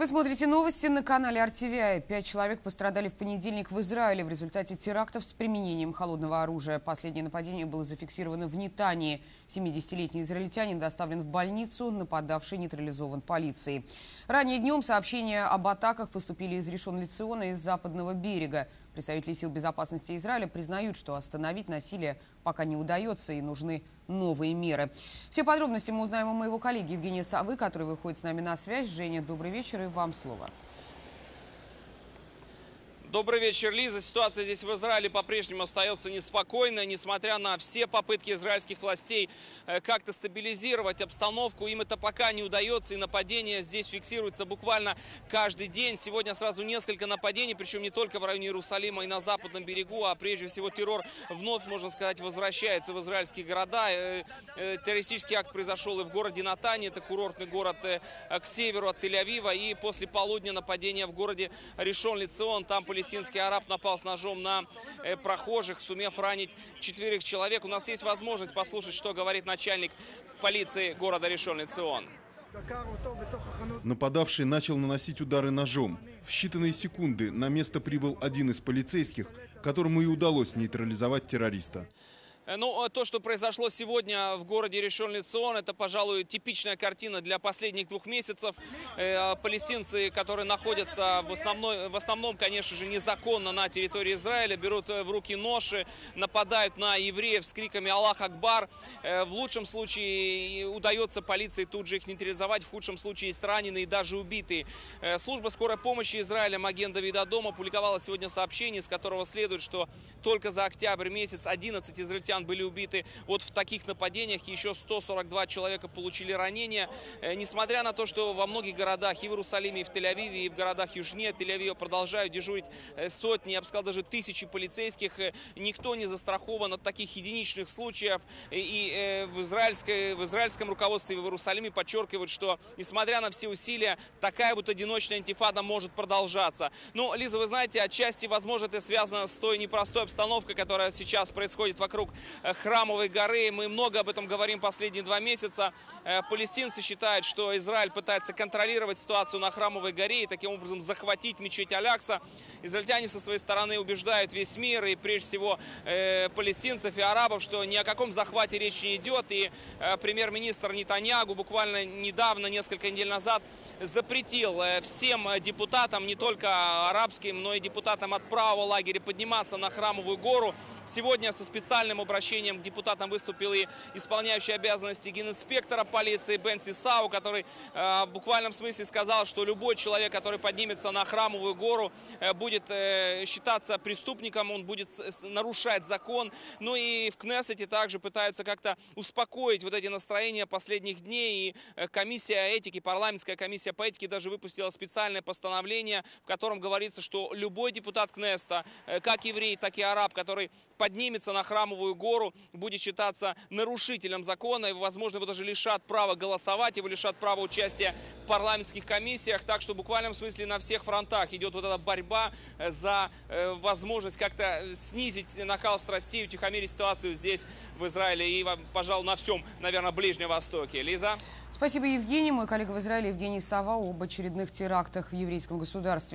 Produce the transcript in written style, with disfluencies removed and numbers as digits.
Вы смотрите новости на канале RTVI. 5 человек пострадали в понедельник в Израиле в результате терактов с применением холодного оружия. Последнее нападение было зафиксировано в Нетании. 70-летний израильтянин доставлен в больницу, нападавший нейтрализован полицией. Ранее днем сообщения об атаках поступили из Ришон-ле-Циона и из Западного берега. Представители сил безопасности Израиля признают, что остановить насилие пока не удается и нужны новые меры. Все подробности мы узнаем у моего коллеги Евгения Совы, который выходит с нами на связь. Женя, добрый вечер, и вам слово. Добрый вечер, Лиза. Ситуация здесь в Израиле по-прежнему остается неспокойной, несмотря на все попытки израильских властей как-то стабилизировать обстановку. Им это пока не удается, и нападения здесь фиксируются буквально каждый день. Сегодня сразу несколько нападений, причем не только в районе Иерусалима и на Западном берегу, а прежде всего террор вновь, можно сказать, возвращается в израильские города. Террористический акт произошел и в городе Нетания, это курортный город к северу от Тель-Авива, и после полудня нападение в городе Ришон-ле-Цион. Там палестинский араб напал с ножом на прохожих, сумев ранить 4 человек. У нас есть возможность послушать, что говорит начальник полиции города Ришон-ле-Цион. Нападавший начал наносить удары ножом. В считанные секунды на место прибыл один из полицейских, которому и удалось нейтрализовать террориста. Ну, то, что произошло сегодня в городе Ришон-ле-Цион, это, пожалуй, типичная картина для последних 2 месяцев. Палестинцы, которые находятся в основном, конечно же, незаконно на территории Израиля, берут в руки ноши, нападают на евреев с криками «Аллах Акбар». В лучшем случае удается полиции тут же их нейтрализовать, в худшем случае есть раненые и даже убитые. Служба скорой помощи Израиля Маген Давида Адома опубликовала сегодня сообщение, из которого следует, что только за октябрь месяц 11 израильтян были убиты вот в таких нападениях, еще 142 человека получили ранения. Несмотря на то, что во многих городах, и в Иерусалиме, и в Тель-Авиве, и в городах южнее Тель-Авива продолжают дежурить сотни, я бы сказал, даже тысячи полицейских, никто не застрахован от таких единичных случаев. И в израильском руководстве в Иерусалиме подчеркивают, что, несмотря на все усилия, такая вот одиночная интифада может продолжаться. Ну, Лиза, вы знаете, отчасти, возможно, это связано с той непростой обстановкой, которая сейчас происходит вокруг Храмовой горы. Мы много об этом говорим последние 2 месяца. Палестинцы считают, что Израиль пытается контролировать ситуацию на Храмовой горе и таким образом захватить мечеть Аль-Акса. Израильтяне со своей стороны убеждают весь мир и прежде всего палестинцев и арабов, что ни о каком захвате речи не идет. И премьер-министр Нетаньяху буквально недавно, несколько недель назад, запретил всем депутатам, не только арабским, но и депутатам от правого лагеря, подниматься на Храмовую гору. Сегодня со специальным обращением к депутатам выступил и исполняющий обязанности генинспектора полиции Бен Сисау, который в буквальном смысле сказал, что любой человек, который поднимется на Храмовую гору, будет считаться преступником, он будет нарушать закон. Ну и в Кнессете также пытаются как-то успокоить вот эти настроения последних дней. И комиссия этики, парламентская комиссия по этике даже выпустила специальное постановление, в котором говорится, что любой депутат Кнессета, как еврей, так и араб, который поднимется на Храмовую гору, будет считаться нарушителем закона, и, возможно, его даже лишат права голосовать, его лишат права участия в парламентских комиссиях. Так что в буквальном смысле на всех фронтах идет вот эта борьба за возможность как-то снизить накал страстей, утихомирить ситуацию здесь, в Израиле, и, пожалуй, на всем, наверное, Ближнем Востоке. Лиза? Спасибо, Евгений. Мой коллега в Израиле Евгений Сова об очередных терактах в еврейском государстве.